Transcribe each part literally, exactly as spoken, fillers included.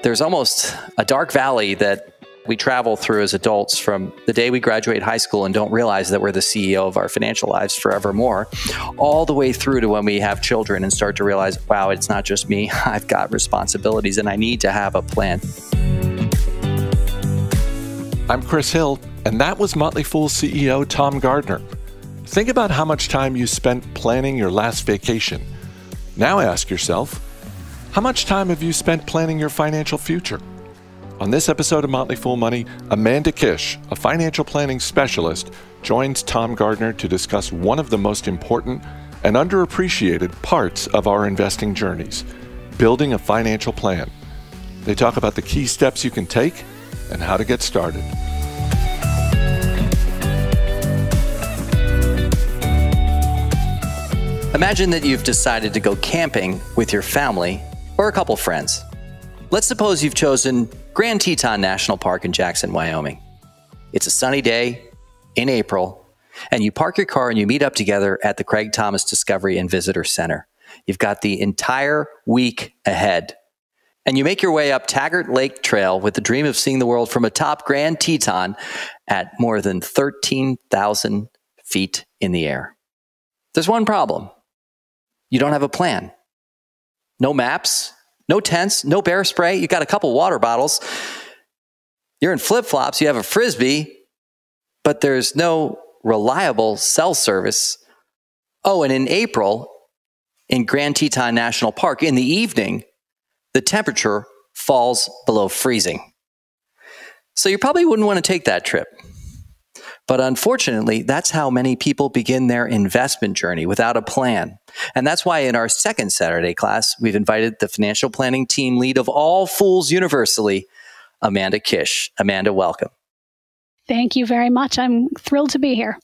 There's almost a dark valley that we travel through as adults from the day we graduate high school and don't realize that we're the C E O of our financial lives forevermore, all the way through to when we have children and start to realize, wow, it's not just me. I've got responsibilities and I need to have a plan. I'm Chris Hill, and that was Motley Fool C E O Tom Gardner. Think about how much time you spent planning your last vacation. Now ask yourself, how much time have you spent planning your financial future? On this episode of Motley Fool Money, Amanda Kish, a financial planning specialist, joins Tom Gardner to discuss one of the most important and underappreciated parts of our investing journeys, building a financial plan. They talk about the key steps you can take and how to get started. Imagine that you've decided to go camping with your family or a couple friends. Let's suppose you've chosen Grand Teton National Park in Jackson, Wyoming. It's a sunny day in April, and you park your car and you meet up together at the Craig Thomas Discovery and Visitor Center. You've got the entire week ahead. And you make your way up Taggart Lake Trail with the dream of seeing the world from atop Grand Teton at more than thirteen thousand feet in the air. There's one problem. You don't have a plan. No maps. No tents, no bear spray. You got a couple water bottles. You're in flip-flops. You have a Frisbee, but there's no reliable cell service. Oh, and in April, in Grand Teton National Park, in the evening, the temperature falls below freezing. So you probably wouldn't want to take that trip. But unfortunately, that's how many people begin their investment journey, without a plan. And that's why in our second Saturday class, we've invited the financial planning team lead of All Fools Universally, Amanda Kish. Amanda, welcome. Thank you very much. I'm thrilled to be here.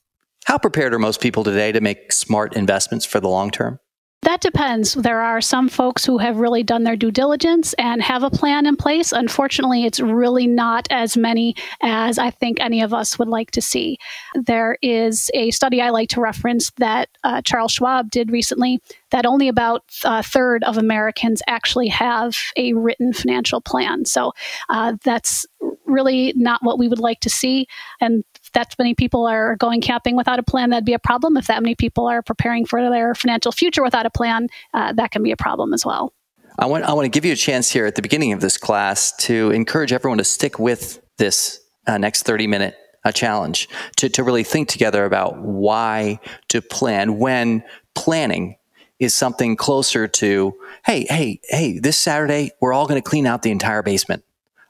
How prepared are most people today to make smart investments for the long term? That depends. There are some folks who have really done their due diligence and have a plan in place. Unfortunately, it's really not as many as I think any of us would like to see. There is a study I like to reference that uh, Charles Schwab did recently that only about a third of Americans actually have a written financial plan. So uh, that's really not what we would like to see. And that many people are going camping without a plan, that'd be a problem. If that many people are preparing for their financial future without a plan, uh, that can be a problem as well. I want, I want to give you a chance here at the beginning of this class to encourage everyone to stick with this uh, next thirty-minute uh, challenge, to, to really think together about why to plan when planning is something closer to, hey, hey, hey, this Saturday, we're all going to clean out the entire basement.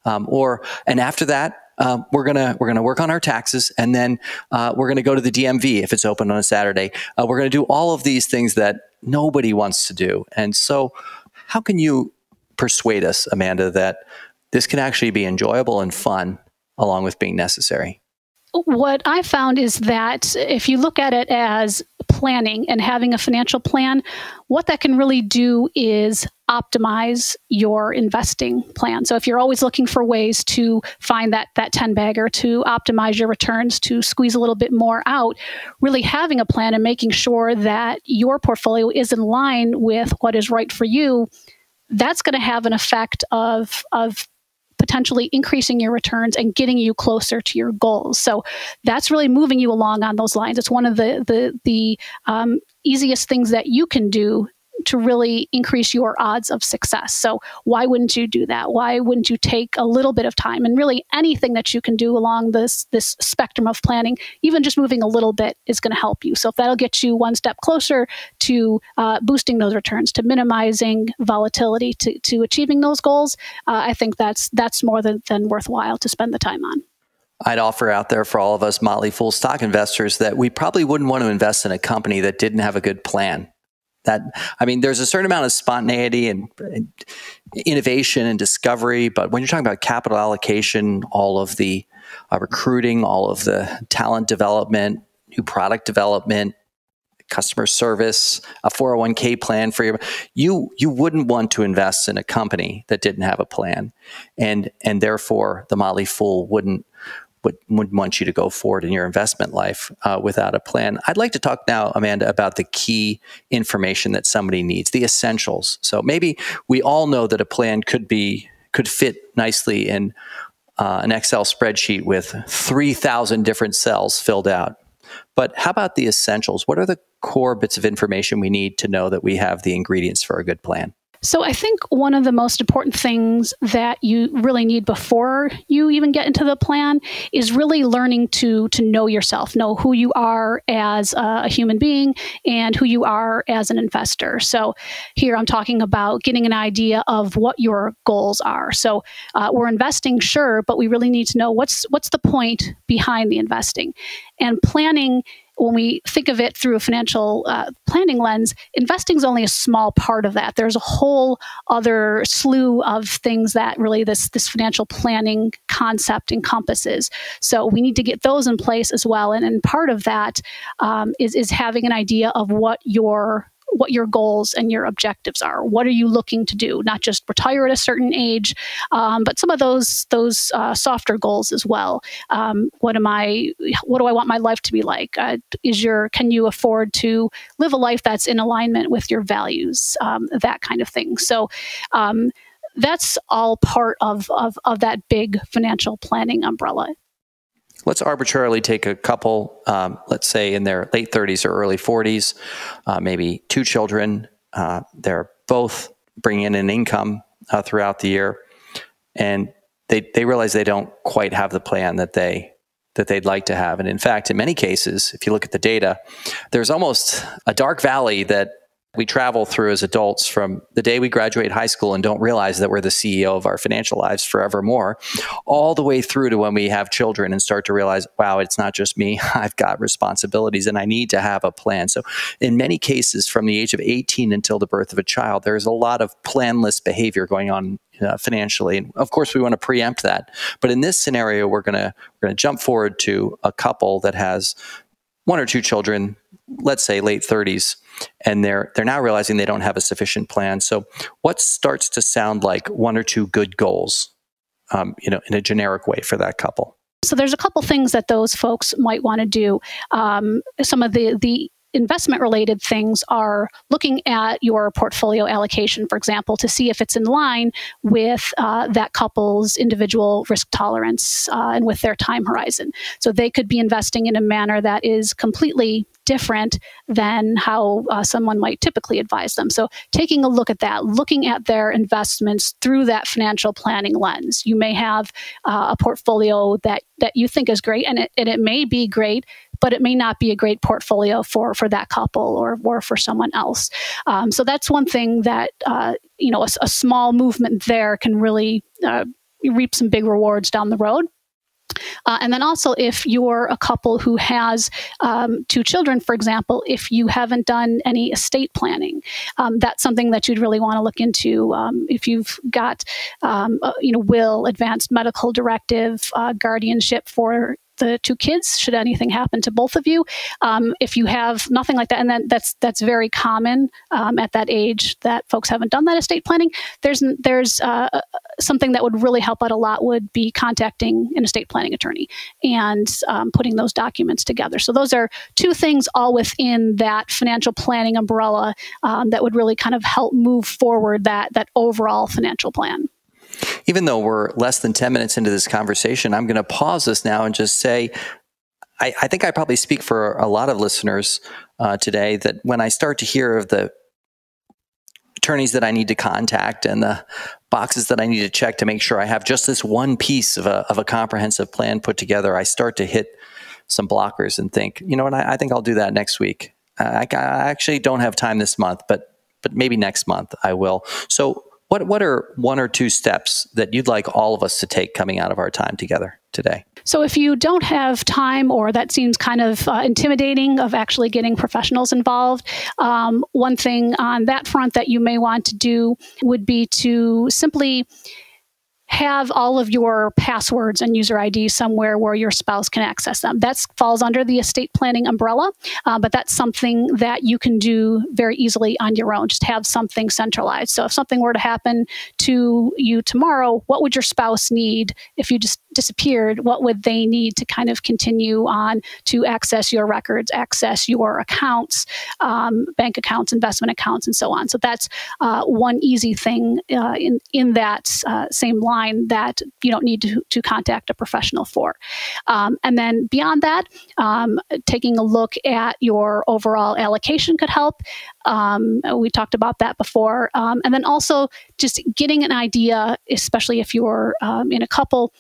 Um, or, and after that, Um, we're gonna we're gonna work on our taxes, and then uh, we're gonna go to the D M V if it's open on a Saturday. Uh, we're gonna do all of these things that nobody wants to do. And so, how can you persuade us, Amanda, that this can actually be enjoyable and fun along with being necessary? What I found is that if you look at it as planning and having a financial plan, what that can really do is optimize your investing plan. So if you're always looking for ways to find that that ten bagger, to optimize your returns, to squeeze a little bit more out, really having a plan and making sure that your portfolio is in line with what is right for you, that's going to have an effect of of potentially increasing your returns and getting you closer to your goals. So that's really moving you along on those lines. It's one of the the, the um, easiest things that you can do to really increase your odds of success. So why wouldn't you do that? Why wouldn't you take a little bit of time? And really anything that you can do along this, this spectrum of planning, even just moving a little bit, is going to help you. So if that'll get you one step closer to uh, boosting those returns, to minimizing volatility, to, to achieving those goals, uh, I think that's, that's more than, than worthwhile to spend the time on. I'd offer out there for all of us Motley Fool stock investors that we probably wouldn't want to invest in a company that didn't have a good plan. That, I mean, there's a certain amount of spontaneity and, and innovation and discovery, but when you're talking about capital allocation, all of the uh, recruiting, all of the talent development, new product development, customer service, a four oh one K plan for your, you, you wouldn't want to invest in a company that didn't have a plan. And, and therefore, the Motley Fool wouldn't, would, wouldn't want you to go forward in your investment life uh, without a plan. I'd like to talk now, Amanda, about the key information that somebody needs, the essentials. So maybe we all know that a plan could be could fit nicely in uh, an Excel spreadsheet with three thousand different cells filled out. But how about the essentials? What are the core bits of information we need to know that we have the ingredients for a good plan? So I think one of the most important things that you really need before you even get into the plan is really learning to to know yourself, know who you are as a human being and who you are as an investor. So here I'm talking about getting an idea of what your goals are. So uh, we're investing, sure, but we really need to know what's what's the point behind the investing. And planning, when we think of it through a financial uh, planning lens, investing is only a small part of that. There's a whole other slew of things that really this, this financial planning concept encompasses. So we need to get those in place as well. And, and part of that um, is, is having an idea of what your what your goals and your objectives are. What are you looking to do? Not just retire at a certain age, um, but some of those those uh, softer goals as well. Um, what am I? What do I want my life to be like? Uh, is your can you afford to live a life that's in alignment with your values? Um, that kind of thing. So um, that's all part of, of of that big financial planning umbrella. Let's arbitrarily take a couple, um, let's say in their late thirties or early forties, uh, maybe two children. Uh, they're both bringing in an income uh, throughout the year, and they, they realize they don't quite have the plan that, they, that they'd like to have. And in fact, in many cases, if you look at the data, there's almost a dark valley that we travel through as adults from the day we graduate high school and don't realize that we're the C E O of our financial lives forevermore, all the way through to when we have children and start to realize, wow, it's not just me. I've got responsibilities and I need to have a plan. So in many cases, from the age of eighteen until the birth of a child, there's a lot of planless behavior going on uh, financially. And of course, we want to preempt that. But in this scenario, we're going to we're going to jump forward to a couple that has one or two children, let's say late thirties, and they're they're now realizing they don't have a sufficient plan. So what starts to sound like one or two good goals, um, you know, in a generic way for that couple? So there's a couple things that those folks might want to do. Um, some of the the investment related things are looking at your portfolio allocation, for example, to see if it's in line with uh, that couple's individual risk tolerance uh, and with their time horizon. So they could be investing in a manner that is completely different than how uh, someone might typically advise them. So taking a look at that, looking at their investments through that financial planning lens. You may have uh, a portfolio that, that you think is great, and it, and it may be great, but it may not be a great portfolio for, for that couple or, or for someone else. Um, so that's one thing that, uh, you know, a, a small movement there can really uh, reap some big rewards down the road. Uh, and then also, if you're a couple who has um, two children, for example, if you haven't done any estate planning, um, that's something that you'd really want to look into. Um, if you've got, um, a, you know, will, advanced medical directive, uh, guardianship for the two kids, should anything happen to both of you. Um, if you have nothing like that, and then that's that's very common um, at that age that folks haven't done that estate planning, there's there's uh, something that would really help out a lot would be contacting an estate planning attorney and um, putting those documents together. So those are two things all within that financial planning umbrella um, that would really kind of help move forward that that overall financial plan. Even though we're less than ten minutes into this conversation, I'm going to pause this now and just say, I, I think I probably speak for a lot of listeners uh, today that when I start to hear of the attorneys that I need to contact and the boxes that I need to check to make sure I have just this one piece of a, of a comprehensive plan put together, I start to hit some blockers and think, you know what, I, I think I'll do that next week. I, I actually don't have time this month, but but maybe next month I will. So What, what are one or two steps that you'd like all of us to take coming out of our time together today? So if you don't have time, or that seems kind of uh, intimidating of actually getting professionals involved, um, one thing on that front that you may want to do would be to simply have all of your passwords and user I D somewhere where your spouse can access them. That falls under the estate planning umbrella, uh, but that's something that you can do very easily on your own. Just have something centralized. So if something were to happen to you tomorrow, what would your spouse need if you just disappeared, what would they need to kind of continue on to access your records, access your accounts, um, bank accounts, investment accounts, and so on. So that's uh, one easy thing uh, in, in that uh, same line that you don't need to, to contact a professional for. Um, and then beyond that, um, taking a look at your overall allocation could help. Um, we talked about that before. Um, and then also just getting an idea, especially if you're um, in a couple,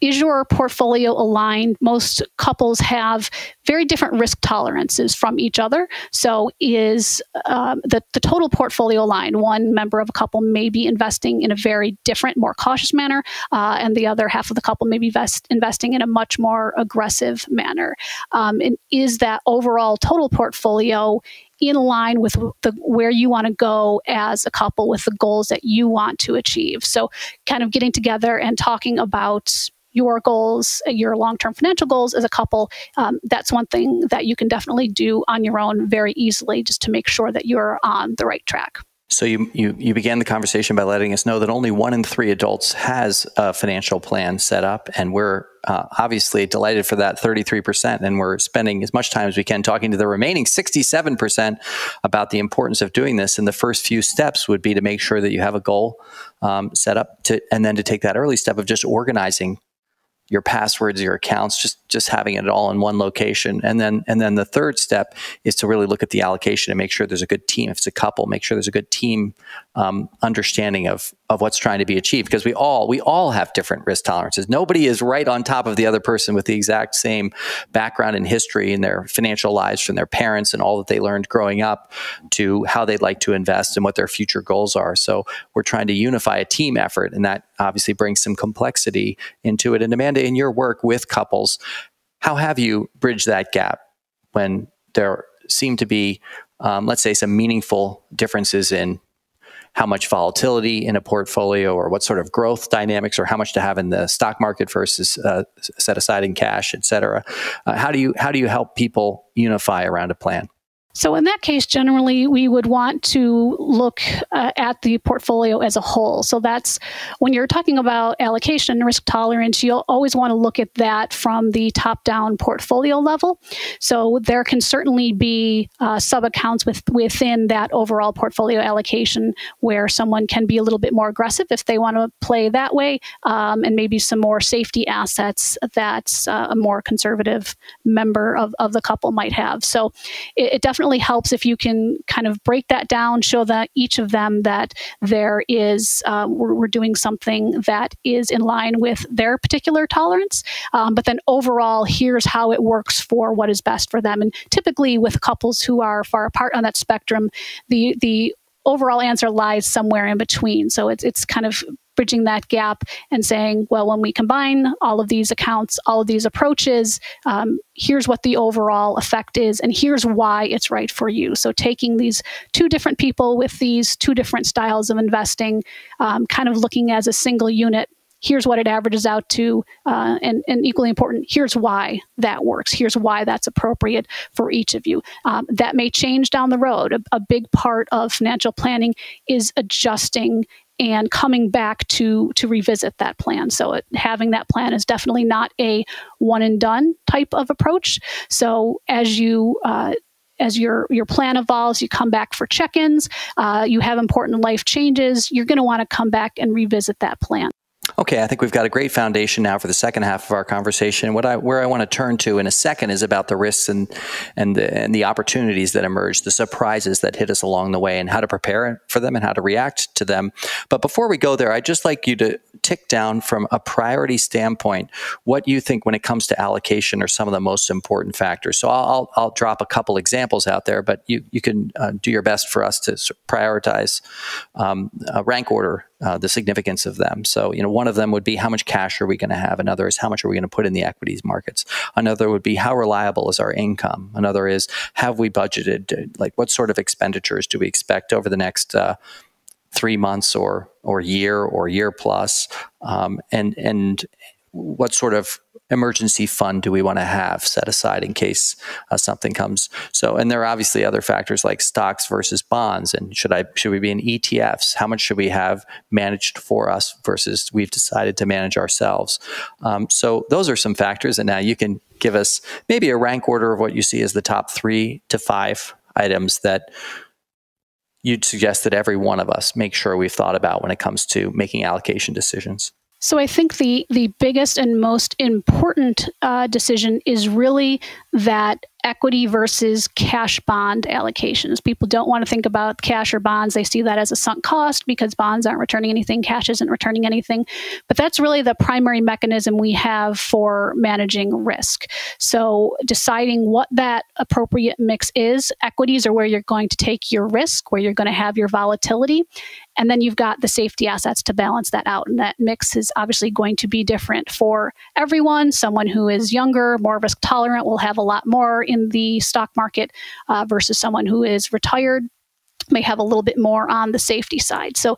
is your portfolio aligned? Most couples have very different risk tolerances from each other. So is um, the, the total portfolio aligned? One member of a couple may be investing in a very different, more cautious manner, uh, and the other half of the couple may be invest, investing in a much more aggressive manner. Um, and is that overall total portfolio in line with the, where you want to go as a couple with the goals that you want to achieve? So kind of getting together and talking about your goals, your long-term financial goals as a couple, um, that's one thing that you can definitely do on your own very easily just to make sure that you're on the right track. So you, you, you began the conversation by letting us know that only one in three adults has a financial plan set up, and we're uh, obviously delighted for that thirty-three percent, and we're spending as much time as we can talking to the remaining sixty-seven percent about the importance of doing this. And the first few steps would be to make sure that you have a goal um, set up, to, and then to take that early step of just organizing your passwords, your accounts, just just having it all in one location. And then and then the third step is to really look at the allocation and make sure there's a good team. If it's a couple, make sure there's a good team um, understanding of of what's trying to be achieved, because we all we all have different risk tolerances. Nobody is right on top of the other person with the exact same background and history in their financial lives, from their parents and all that they learned growing up to how they'd like to invest and what their future goals are. So we're trying to unify a team effort, and that obviously brings some complexity into it. And Amanda, in your work with couples, how have you bridged that gap when there seem to be, um, let's say, some meaningful differences in how much volatility in a portfolio, or what sort of growth dynamics, or how much to have in the stock market versus uh, set aside in cash, et cetera? Uh, how do you, how do you help people unify around a plan? So in that case, generally, we would want to look uh, at the portfolio as a whole. So that's when you're talking about allocation and risk tolerance, you'll always want to look at that from the top-down portfolio level. So there can certainly be uh, sub-accounts with, within that overall portfolio allocation where someone can be a little bit more aggressive if they want to play that way, um, and maybe some more safety assets that uh, a more conservative member of, of the couple might have. So it, it definitely helps if you can kind of break that down, show that each of them that there is, uh, we're, we're doing something that is in line with their particular tolerance, um, but then overall, here's how it works for what is best for them. And typically with couples who are far apart on that spectrum, the, the overall answer lies somewhere in between. So it's, it's kind of bridging that gap and saying, well, when we combine all of these accounts, all of these approaches, um, here's what the overall effect is, and here's why it's right for you. So taking these two different people with these two different styles of investing, um, kind of looking as a single unit, here's what it averages out to, uh, and, and equally important, here's why that works. Here's why that's appropriate for each of you. Um, that may change down the road. A, a big part of financial planning is adjusting and coming back to to revisit that plan. So it, having that plan is definitely not a one and done type of approach. So as you uh, as your your plan evolves, you come back for check-ins, uh, you have important life changes, you're gonna wanna come back and revisit that plan. Okay, I think we've got a great foundation now for the second half of our conversation. What I, where I want to turn to in a second is about the risks and and the, and the opportunities that emerge, the surprises that hit us along the way, and how to prepare for them and how to react to them. But before we go there, I'd just like you to tick down from a priority standpoint what you think when it comes to allocation are some of the most important factors. So I'll, I'll drop a couple examples out there, but you, you can uh, do your best for us to prioritize, um, uh, rank order Uh, the significance of them. So, you know, one of them would be how much cash are we going to have? Another is how much are we going to put in the equities markets? Another would be how reliable is our income? Another is, have we budgeted? Like, what sort of expenditures do we expect over the next uh, three months or or year or year plus? Um, and and what sort of emergency fund do we want to have set aside in case uh, something comes? So, and there are obviously other factors like stocks versus bonds, and should I should we be in E T Fs? How much should we have managed for us versus we've decided to manage ourselves? Um, so those are some factors, and now you can give us maybe a rank order of what you see as the top three to five items that you'd suggest that every one of us make sure we've thought about when it comes to making allocation decisions. So I think the, the biggest and most important uh, decision is really that equity versus cash bond allocations. People don't want to think about cash or bonds. They see that as a sunk cost because bonds aren't returning anything, cash isn't returning anything. But that's really the primary mechanism we have for managing risk. So deciding what that appropriate mix is, equities are where you're going to take your risk, where you're going to have your volatility. And then you've got the safety assets to balance that out. And that mix is obviously going to be different for everyone. Someone who is younger, more risk tolerant, will have a lot more in the stock market uh, versus someone who is retired may have a little bit more on the safety side. So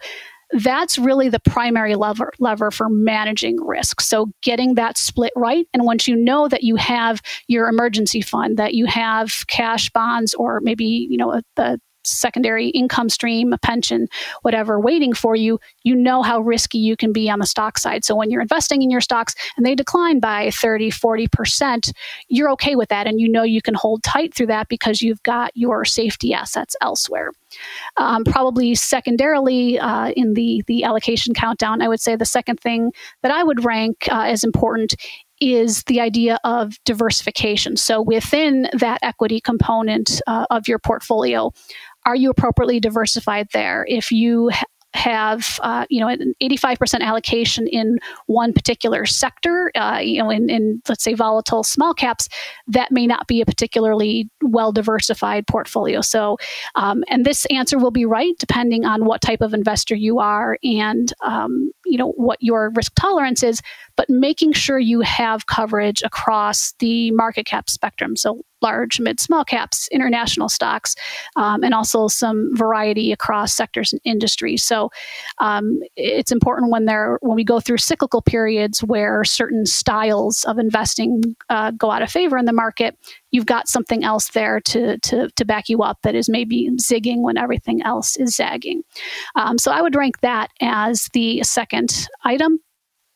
that's really the primary lever, lever for managing risk. So getting that split right. And once you know that you have your emergency fund, that you have cash bonds, or maybe, you know, the secondary income stream, a pension, whatever waiting for you, you know how risky you can be on the stock side. So when you're investing in your stocks and they decline by thirty, forty percent, you're okay with that. And you know you can hold tight through that because you've got your safety assets elsewhere. Um, probably secondarily uh, in the, the allocation countdown, I would say the second thing that I would rank uh, as important is the idea of diversification. So within that equity component uh, of your portfolio, are you appropriately diversified there? If you ha have uh, you know, an eighty-five percent allocation in one particular sector, uh, you know, in, in let's say volatile small caps, that may not be a particularly well-diversified portfolio. So, um, and this answer will be right depending on what type of investor you are and um, you know, what your risk tolerance is, but making sure you have coverage across the market cap spectrum. So large, mid, small caps, international stocks, um, and also some variety across sectors and industries. So um, it's important when, there, when we go through cyclical periods where certain styles of investing uh, go out of favor in the market, you've got something else there to, to, to back you up that is maybe zigging when everything else is zagging. Um, so I would rank that as the second item.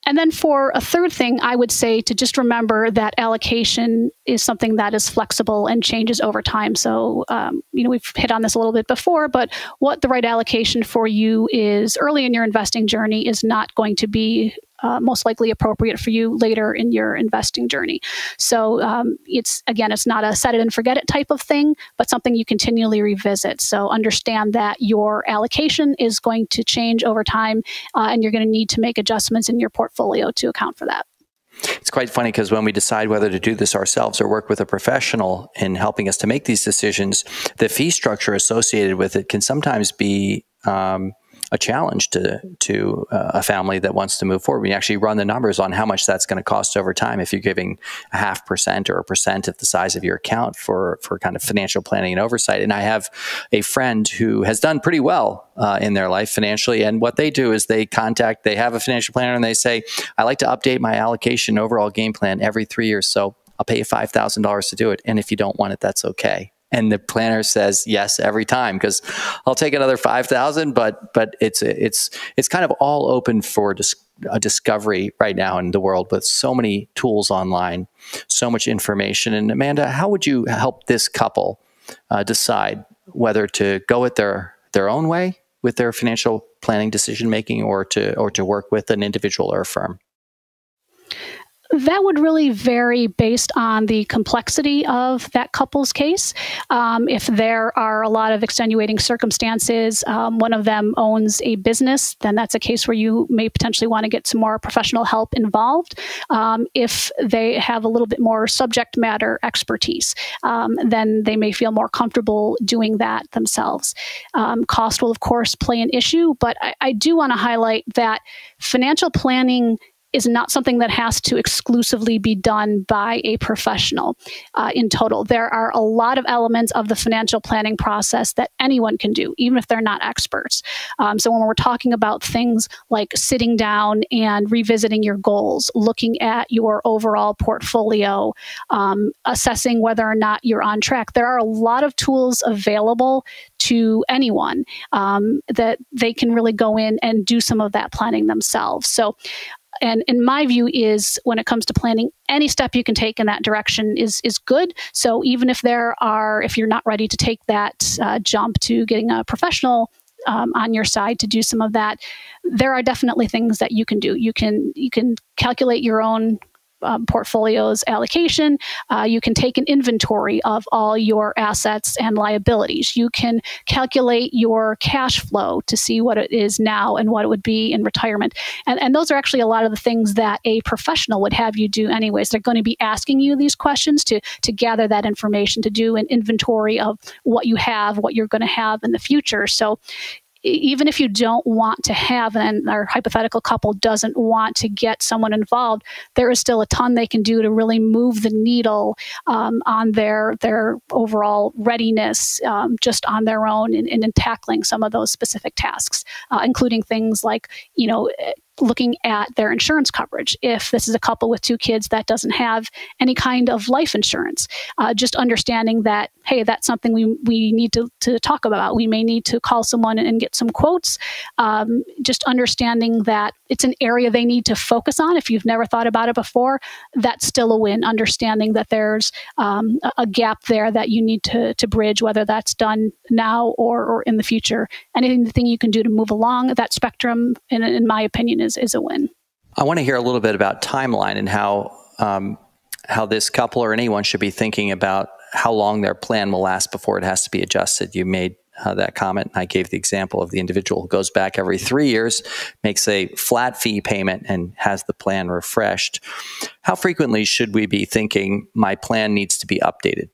And then for a third thing, I would say to just remember that allocation is something that is flexible and changes over time. So, um, you know, we've hit on this a little bit before, but what the right allocation for you is early in your investing journey is not going to be Uh, most likely appropriate for you later in your investing journey. So um, it's, again, it's not a set it and forget it type of thing, but something you continually revisit. So understand that your allocation is going to change over time uh, and you're going to need to make adjustments in your portfolio to account for that. It's quite funny because when we decide whether to do this ourselves or work with a professional in helping us to make these decisions, the fee structure associated with it can sometimes be um, a challenge to, to uh, a family that wants to move forward. We actually run the numbers on how much that's going to cost over time if you're giving a half percent or a percent of the size of your account for, for kind of financial planning and oversight. And I have a friend who has done pretty well uh, in their life financially. And what they do is they contact, they have a financial planner and they say, I like to update my allocation overall game plan every three years. So I'll pay you five thousand dollars to do it. And if you don't want it, that's okay. And the planner says yes every time because I'll take another five thousand, but but it's it's it's kind of all open for dis a discovery right now in the world with so many tools online, so much information. And Amanda, how would you help this couple uh, decide whether to go it their their own way with their financial planning decision making, or to or to work with an individual or a firm? That would really vary based on the complexity of that couple's case. Um, if there are a lot of extenuating circumstances, um, one of them owns a business, then that's a case where you may potentially want to get some more professional help involved. Um, if they have a little bit more subject matter expertise, um, then they may feel more comfortable doing that themselves. Um, cost will, of course, play an issue, but I, I do want to highlight that financial planning is not something that has to exclusively be done by a professional uh, in total. There are a lot of elements of the financial planning process that anyone can do, even if they're not experts. Um, so when we're talking about things like sitting down and revisiting your goals, looking at your overall portfolio, um, assessing whether or not you're on track, there are a lot of tools available to anyone um, that they can really go in and do some of that planning themselves. So, and in my view is when it comes to planning, any step you can take in that direction is is good. So even if there are, if you're not ready to take that uh, jump to getting a professional um, on your side to do some of that, there are definitely things that you can do. You can you can calculate your own Um, portfolios allocation. Uh, you can take an inventory of all your assets and liabilities. You can calculate your cash flow to see what it is now and what it would be in retirement. And, and those are actually a lot of the things that a professional would have you do anyways. They're going to be asking you these questions to, to gather that information, to do an inventory of what you have, what you're going to have in the future. So even if you don't want to have, and our hypothetical couple doesn't want to get someone involved, there is still a ton they can do to really move the needle um, on their their overall readiness um, just on their own and in, in tackling some of those specific tasks, uh, including things like, you know, looking at their insurance coverage. If this is a couple with two kids that doesn't have any kind of life insurance, uh, just understanding that, hey, that's something we, we need to, to talk about. We may need to call someone and get some quotes. Um, just understanding that it's an area they need to focus on. If you've never thought about it before, that's still a win. Understanding that there's um, a gap there that you need to, to bridge, whether that's done now or, or in the future. Anything you can do to move along that spectrum, in, in my opinion, is, is a win. I want to hear a little bit about timeline and how um, how this couple or anyone should be thinking about how long their plan will last before it has to be adjusted. You made uh, that comment, and I gave the example of the individual who goes back every three years, makes a flat fee payment, and has the plan refreshed. How frequently should we be thinking my plan needs to be updated?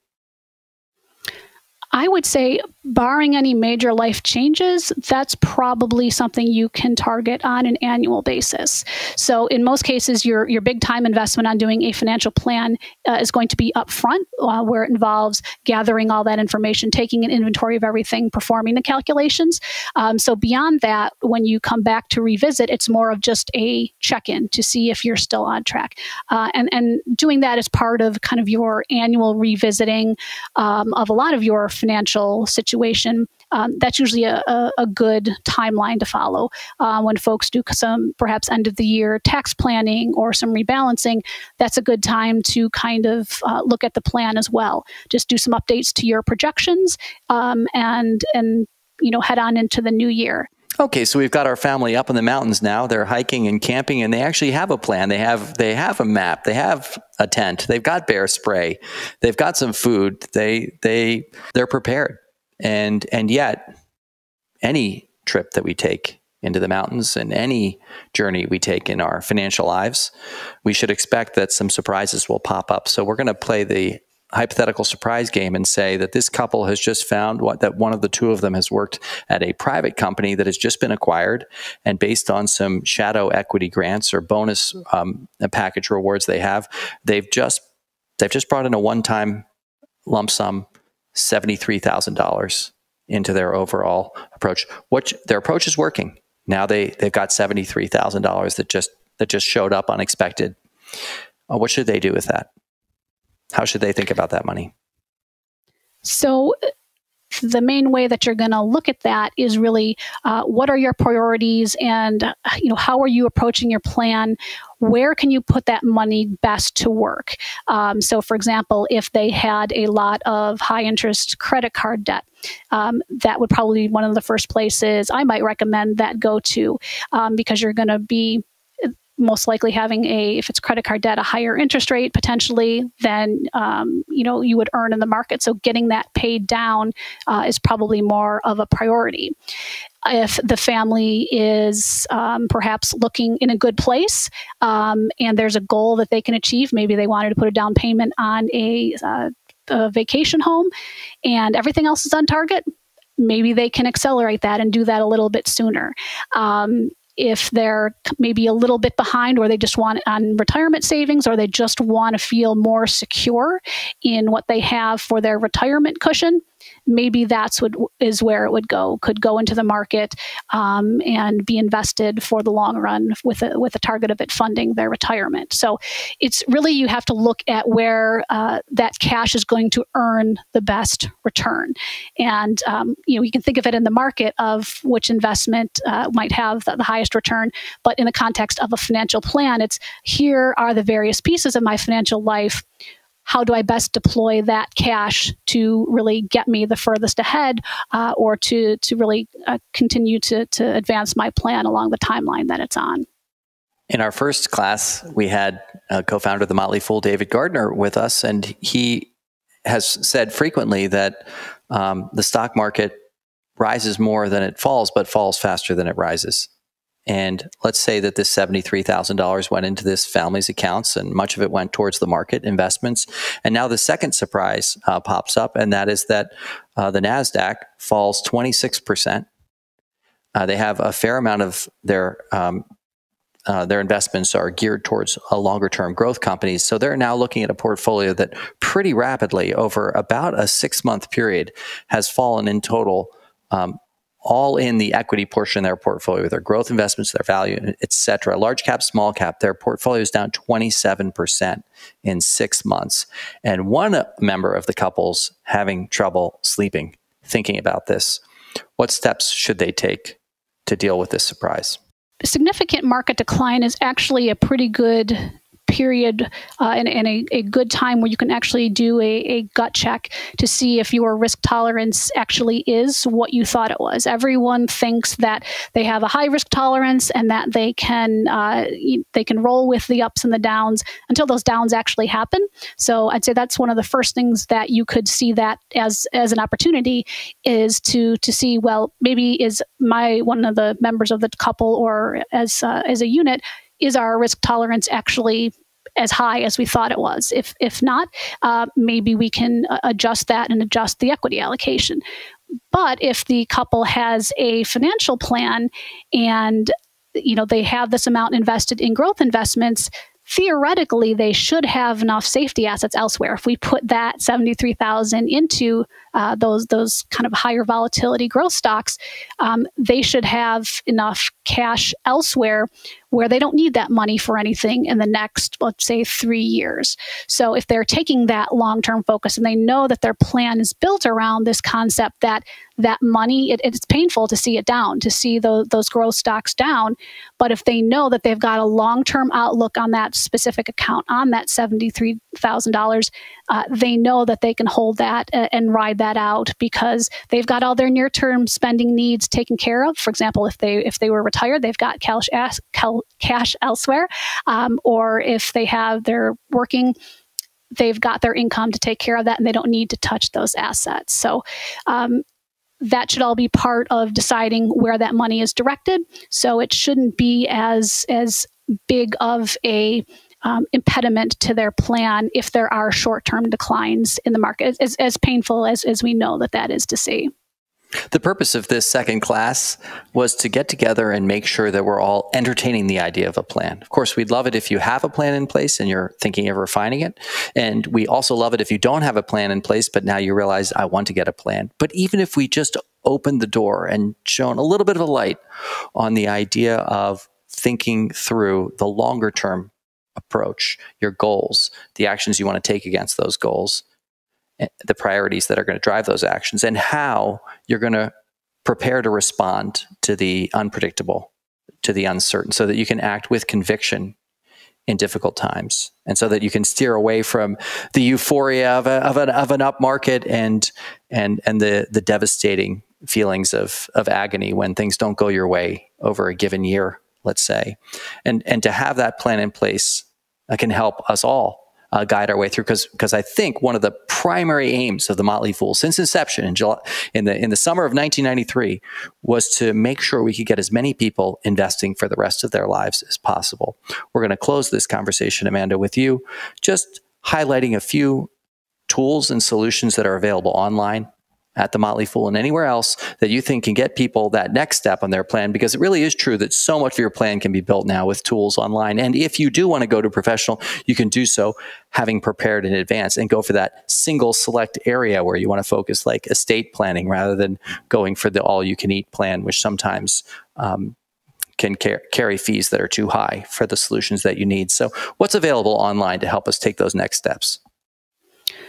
I would say, barring any major life changes, that's probably something you can target on an annual basis. So in most cases, your, your big time investment on doing a financial plan uh, is going to be upfront, uh, where it involves gathering all that information, taking an inventory of everything, performing the calculations. Um, so beyond that, when you come back to revisit, it's more of just a check-in to see if you're still on track. Uh, and, and doing that as part of kind of your annual revisiting um, of a lot of your financial situation, um, that's usually a, a, a good timeline to follow. Uh, when folks do some perhaps end of the year tax planning or some rebalancing, that's a good time to kind of uh, look at the plan as well. Just do some updates to your projections um, and, and you know, head on into the new year. Okay, so we've got our family up in the mountains now. They're hiking and camping, and they actually have a plan. They have they have a map. They have a tent. They've got bear spray. They've got some food. They they they're prepared. And and yet, any trip that we take into the mountains and any journey we take in our financial lives, we should expect that some surprises will pop up. So we're going to play the hypothetical surprise game and say that this couple has just found what that one of the two of them has worked at a private company that has just been acquired, and based on some shadow equity grants or bonus um, package rewards they have, they've just they've just brought in a one-time lump sum seventy-three thousand dollars into their overall approach. What their approach is working. Now they they've got seventy-three thousand dollars that just that just showed up unexpected. Uh, what should they do with that? How should they think about that money? So the main way that you're going to look at that is really uh, what are your priorities, and uh, you know, how are you approaching your plan? Where can you put that money best to work? Um, so for example, if they had a lot of high interest credit card debt, um, that would probably be one of the first places I might recommend that go to, um, because you're going to be most likely having a, if it's credit card debt, a higher interest rate potentially than um, you know, you would earn in the market. So getting that paid down uh, is probably more of a priority. If the family is um, perhaps looking in a good place um, and there's a goal that they can achieve, maybe they wanted to put a down payment on a, uh, a vacation home and everything else is on target, maybe they can accelerate that and do that a little bit sooner. Um, if they're maybe a little bit behind, or they just want on retirement savings, or they just want to feel more secure in what they have for their retirement cushion, maybe that's what is where it would go, could go into the market um, and be invested for the long run with a, with a target of it funding their retirement. So it's really, you have to look at where uh, that cash is going to earn the best return. And um, you know, you can think of it in the market of which investment uh, might have the, the highest return, but in the context of a financial plan, it's here are the various pieces of my financial life. How do I best deploy that cash to really get me the furthest ahead uh, or to, to really uh, continue to, to advance my plan along the timeline that it's on? In our first class, we had a co-founder of the Motley Fool, David Gardner, with us, and he has said frequently that um, the stock market rises more than it falls, but falls faster than it rises. And let's say that this seventy-three thousand dollars went into this family's accounts, and much of it went towards the market investments. And now the second surprise uh, pops up, and that is that uh, the NASDAQ falls twenty-six percent. Uh, they have a fair amount of their, um, uh, their investments are geared towards a longer-term growth companies. So they're now looking at a portfolio that pretty rapidly, over about a six-month period, has fallen in total um, all in the equity portion of their portfolio, their growth investments, their value, et cetera. Large cap, small cap, their portfolio is down twenty-seven percent in six months. And one member of the couple's having trouble sleeping, thinking about this. What steps should they take to deal with this surprise? A significant market decline is actually a pretty good period uh, and, and a, a good time where you can actually do a, a gut check to see if your risk tolerance actually is what you thought it was. Everyone thinks that they have a high risk tolerance and that they can uh, they can roll with the ups and the downs until those downs actually happen. So I'd say that's one of the first things that you could see that as as an opportunity is to to see, well, maybe is my one of the members of the couple or as uh, as a unit, is our risk tolerance actually as high as we thought it was? If, if not, uh, maybe we can adjust that and adjust the equity allocation. But if the couple has a financial plan and, you know, they have this amount invested in growth investments, theoretically, they should have enough safety assets elsewhere. If we put that seventy-three thousand dollars into uh, those those kind of higher volatility growth stocks, um, they should have enough cash elsewhere where they don't need that money for anything in the next, let's say, three years. So if they're taking that long-term focus and they know that their plan is built around this concept that that money, it, it's painful to see it down, to see the, those growth stocks down. But if they know that they've got a long-term outlook on that specific account, on that seventy-three thousand dollars, uh, they know that they can hold that and ride that out because they've got all their near-term spending needs taken care of. For example, if they if they were retired, they've got cash, cash elsewhere, um, or if they have their working, they've got their income to take care of that, and they don't need to touch those assets. So um, that should all be part of deciding where that money is directed. So it shouldn't be as as big of a Um, impediment to their plan if there are short-term declines in the market, as, as painful as, as we know that that is to see. The purpose of this second class was to get together and make sure that we're all entertaining the idea of a plan. Of course, we'd love it if you have a plan in place and you're thinking of refining it. And we also love it if you don't have a plan in place, but now you realize, I want to get a plan. But even if we just opened the door and shone a little bit of a light on the idea of thinking through the longer-term approach, your goals, the actions you want to take against those goals, the priorities that are going to drive those actions, and how you're going to prepare to respond to the unpredictable, to the uncertain, so that you can act with conviction in difficult times, and so that you can steer away from the euphoria of, a, of, an, of an up market and, and, and the, the devastating feelings of, of agony when things don't go your way over a given year, let's say. And, and to have that plan in place uh, can help us all uh, guide our way through, because because I think one of the primary aims of the Motley Fool since inception in, July, in, the, in the summer of nineteen ninety-three was to make sure we could get as many people investing for the rest of their lives as possible. We're going to close this conversation, Amanda, with you just highlighting a few tools and solutions that are available online at the Motley Fool and anywhere else that you think can get people that next step on their plan, because it really is true that so much of your plan can be built now with tools online. And if you do want to go to professional, you can do so having prepared in advance and go for that single select area where you want to focus, like estate planning, rather than going for the all-you-can-eat plan, which sometimes um, can car- carry fees that are too high for the solutions that you need. So what's available online to help us take those next steps?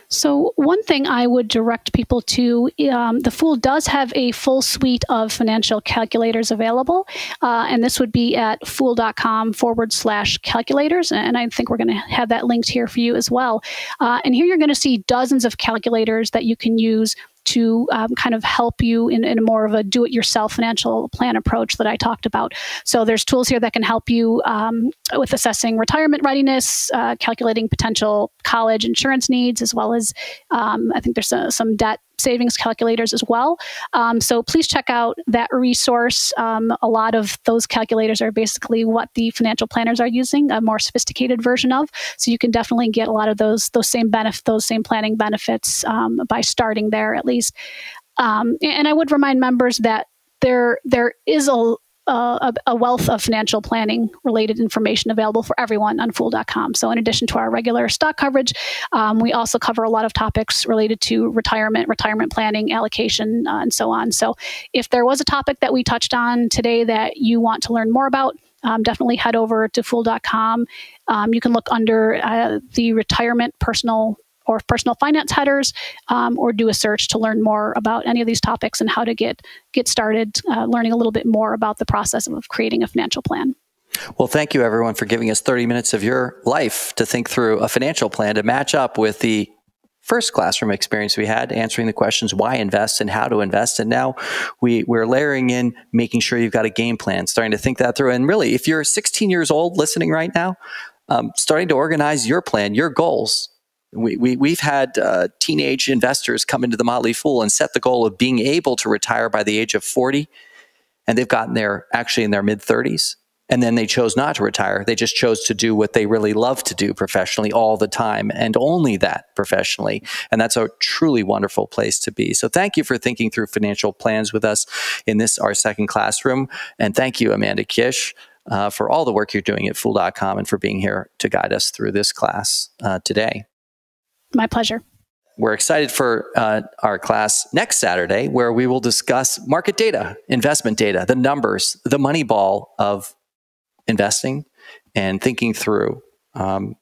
So one thing I would direct people to, um, the Fool does have a full suite of financial calculators available, uh, and this would be at fool.com forward slash calculators, and I think we're going to have that linked here for you as well. Uh, and here you're going to see dozens of calculators that you can use to um, kind of help you in, in more of a do-it-yourself financial plan approach that I talked about. So there's tools here that can help you um, with assessing retirement readiness, uh, calculating potential college insurance needs, as well as um, I think there's uh, some debt savings calculators as well. Um, so please check out that resource. Um, a lot of those calculators are basically what the financial planners are using, a more sophisticated version of. So you can definitely get a lot of those those same benef- those same planning benefits um, by starting there at least. Um, and I would remind members that there there is a Uh, a wealth of financial planning related information available for everyone on fool dot com. So in addition to our regular stock coverage, um, we also cover a lot of topics related to retirement, retirement planning, allocation, uh, and so on. So if there was a topic that we touched on today that you want to learn more about, um, definitely head over to fool dot com. Um, you can look under uh, the retirement personal or personal finance headers, um, or do a search to learn more about any of these topics and how to get, get started uh, learning a little bit more about the process of creating a financial plan. Well, thank you everyone for giving us thirty minutes of your life to think through a financial plan to match up with the first classroom experience we had, answering the questions why invest and how to invest. And now we, we're layering in making sure you've got a game plan, starting to think that through. And really, if you're sixteen years old listening right now, um, starting to organize your plan, your goals. We, we, we've had uh, teenage investors come into the Motley Fool and set the goal of being able to retire by the age of forty. And they've gotten there actually in their mid thirties. And then they chose not to retire. They just chose to do what they really love to do professionally all the time, and only that professionally. And that's a truly wonderful place to be. So thank you for thinking through financial plans with us in this, our second classroom. And thank you, Amanda Kish, uh, for all the work you're doing at fool dot com and for being here to guide us through this class uh, today. My pleasure. We're excited for uh, our class next Saturday, where we will discuss market data, investment data, the numbers, the money ball of investing, and thinking through um,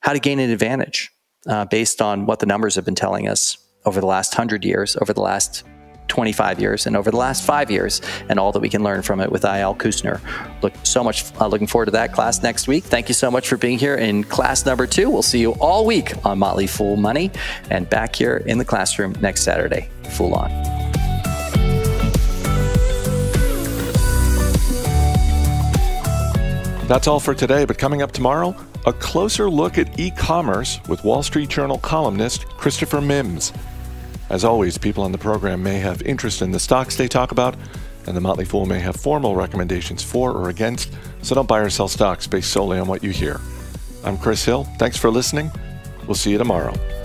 how to gain an advantage uh, based on what the numbers have been telling us over the last one hundred years, over the last twenty-five years, and over the last five years, and all that we can learn from it with I. L. Kushner. Look, so much uh, looking forward to that class next week. Thank you so much for being here in class number two. We'll see you all week on Motley Fool Money, and back here in the classroom next Saturday. Fool on. That's all for today, but coming up tomorrow, a closer look at e-commerce with Wall Street Journal columnist Christopher Mims. As always, people on the program may have interest in the stocks they talk about, and the Motley Fool may have formal recommendations for or against, so don't buy or sell stocks based solely on what you hear. I'm Chris Hill. Thanks for listening. We'll see you tomorrow.